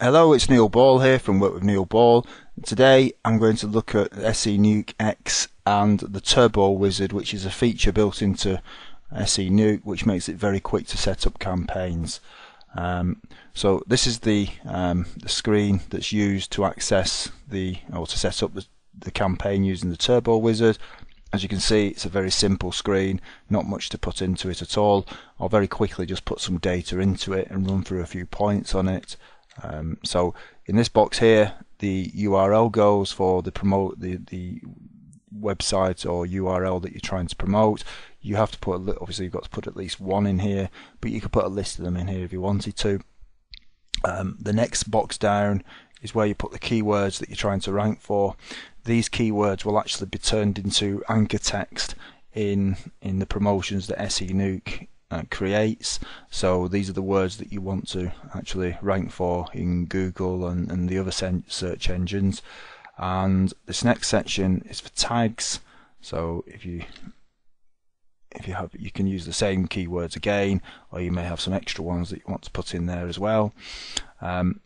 Hello, it's Neil Ball here from Work with Neil Ball. Today I'm going to look at SENuke X and the Turbo Wizard, which is a feature built into SENuke which makes it very quick to set up campaigns. So this is the screen that's used to access or to set up the campaign using the Turbo Wizard. As you can see, it's a very simple screen, not much to put into it at all. I'll very quickly just put some data into it and run through a few points on it. So in this box here, the URL goes for the website or URL that you're trying to promote. You have to put obviously you've got to put at least one in here, but you could put a list of them in here if you wanted to. The next box down is where you put the keywords that you're trying to rank for. These keywords will actually be turned into anchor text in the promotions that SENuke creates. So these are the words that you want to actually rank for in Google and the other search engines. And this next section is for tags. So you can use the same keywords again, or you may have some extra ones that you want to put in there as well. In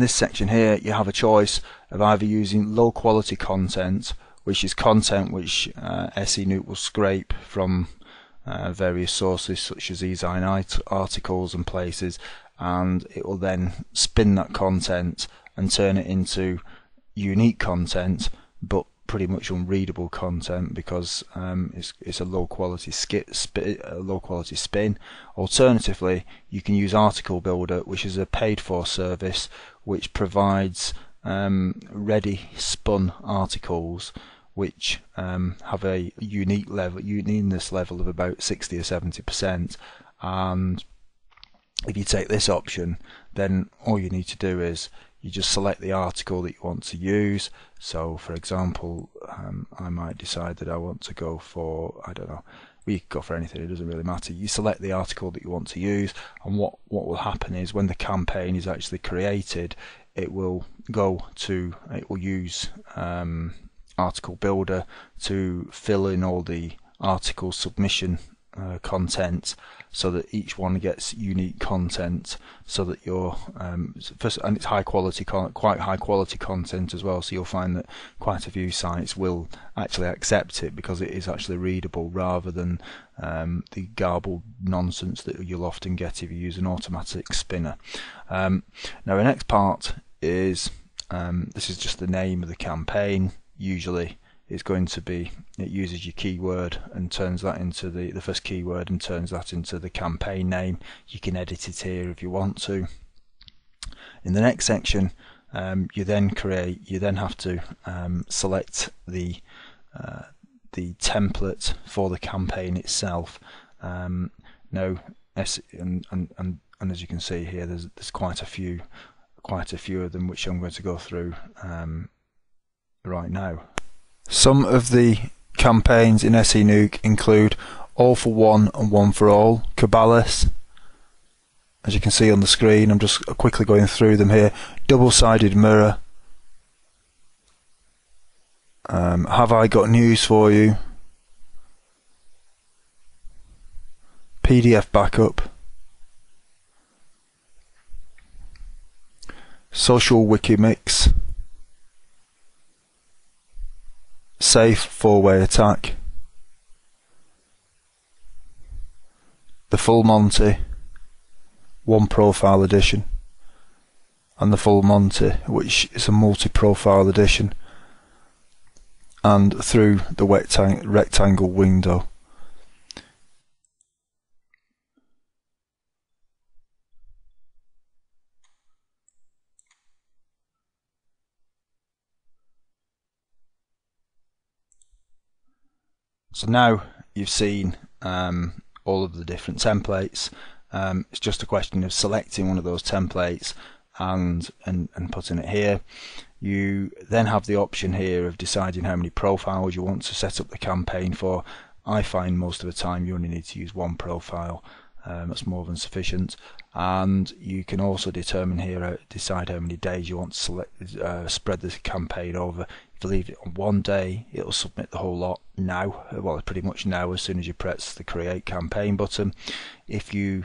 this section here, you have a choice of either using low quality content, which is content which SENuke will scrape from various sources such as e-zine articles and places, and it will then spin that content and turn it into unique content, but pretty much unreadable content because it's a low quality spin. Alternatively, you can use Article Builder, which is a paid for service which provides ready spun articles which have a uniqueness level of about 60 or 70%. And if you take this option, then all you need to do is you just select the article that you want to use. So, for example, I might decide that I want to go for, I don't know, we could go for anything, it doesn't really matter. You select the article that you want to use, and what will happen is when the campaign is actually created, it will go to, it will use Article Builder to fill in all the article submission content, so that each one gets unique content, so that your and it's high quality, quite high quality content as well, so you'll find that quite a few sites will actually accept it because it is actually readable rather than the garbled nonsense that you'll often get if you use an automatic spinner. Now the next part is this is just the name of the campaign. Usually it's going to be, it uses your keyword and turns that into the first keyword and turns that into the campaign name. You can edit it here if you want to. In the next section, you then have to select the template for the campaign itself. And as you can see here, there's quite a few of them, which I'm going to go through right now. Some of the campaigns in SENuke include All for One and One for All, Cabela's, as you can see on the screen, I'm just quickly going through them here, Double Sided Mirror, Have I Got News for You, PDF Backup, Social Wiki Mix, Safe Four-Way Attack, The Full Monty, One Profile Edition, and The Full Monty, which is a multi-profile edition, and Through the Rectangle Window. So now you've seen all of the different templates. It's just a question of selecting one of those templates and putting it here. You then have the option here of deciding how many profiles you want to set up the campaign for. I find most of the time you only need to use one profile. That's more than sufficient. And you can also determine here, decide how many days you want to spread this campaign over. If you leave it on one day, it'll submit the whole lot now, well pretty much now as soon as you press the create campaign button. If you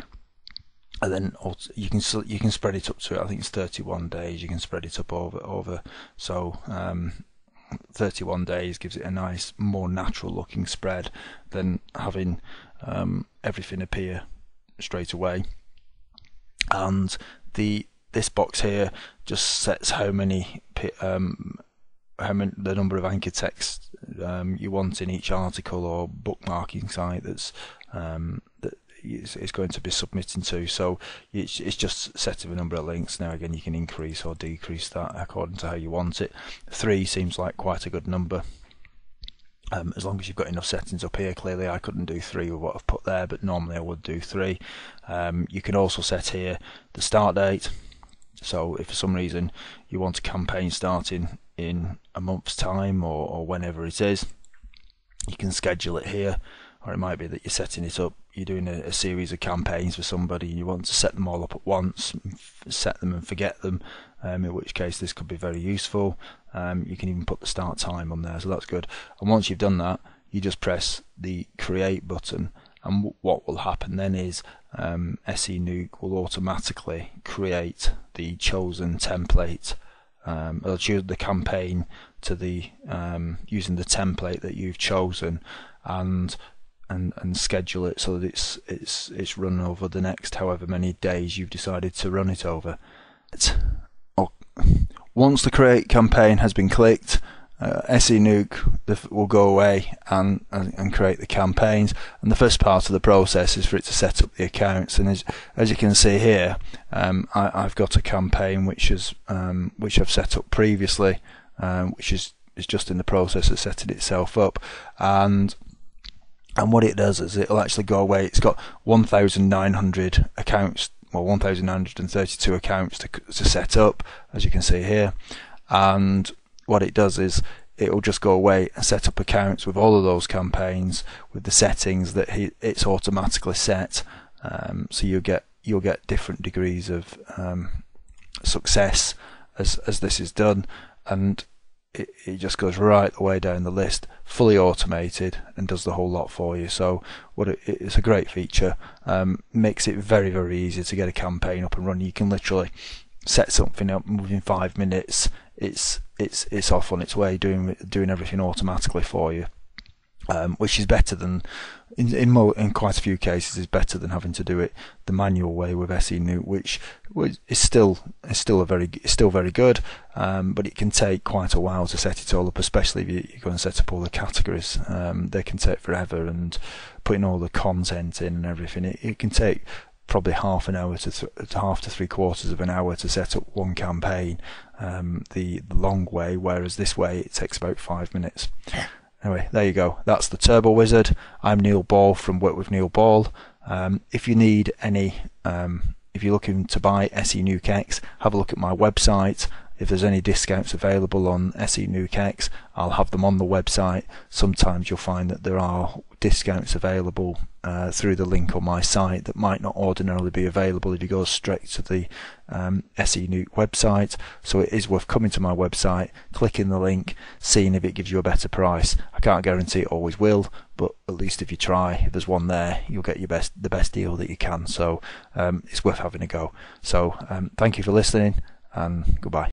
and then you can spread it up to, I think it's 31 days. You can spread it up over. So 31 days gives it a nice, more natural looking spread than having everything appear straight away. And this box here just sets the number of anchor text you want in each article or bookmarking site that it's going to be submitting to. So it's just setting a number of links. Now again, you can increase or decrease that according to how you want it. 3 seems like quite a good number. As long as you've got enough settings up here. Clearly I couldn't do 3 with what I've put there, but normally I would do 3. You can also set here the start date. So if for some reason you want a campaign starting in a month's time or whenever it is, you can schedule it here. Or it might be that you're setting it up, you're doing a series of campaigns for somebody and you want to set them all up at once, set them and forget them, in which case this could be very useful. You can even put the start time on there, so that's good. And once you've done that, you just press the create button, and what will happen then is SENuke will automatically create the chosen template. It'll choose the campaign to the using the template that you've chosen, and schedule it so that it's run over the next however many days you've decided to run it over. Once the create campaign has been clicked, SENuke will go away and create the campaigns, and the first part of the process is for it to set up the accounts. And as you can see here, I've got a campaign which I've set up previously, which is just in the process of setting itself up. And what it does is it'll actually go away. It's got 1,900 accounts, well 1,932 accounts to set up, as you can see here, and what it does is it will just go away and set up accounts with all of those campaigns with the settings that it's automatically set. So you'll get different degrees of success as this is done, and it just goes right the way down the list, fully automated, and does the whole lot for you. So it's a great feature. Makes it very, very easy to get a campaign up and running. You can literally set something up within 5 minutes. It's off on its way, doing everything automatically for you, which is better than in quite a few cases is better than having to do it the manual way with SENuke, which is still very good, but it can take quite a while to set it all up, especially if you go and set up all the categories. They can take forever, and putting all the content in and everything, it can take probably half an hour to half to 3/4 of an hour to set up one campaign, the long way, whereas this way it takes about 5 minutes. Anyway, there you go. That's the Turbo Wizard. I'm Neil Ball from Work with Neil Ball. If you need any, if you're looking to buy SENuke X, have a look at my website. If there's any discounts available on SENuke X, I'll have them on the website. Sometimes you'll find that there are discounts available through the link on my site that might not ordinarily be available if you go straight to the SENuke website. So it is worth coming to my website, clicking the link, seeing if it gives you a better price. I can't guarantee it always will, but at least if you try, if there's one there, you'll get the best deal that you can. So it's worth having a go. So thank you for listening, and goodbye.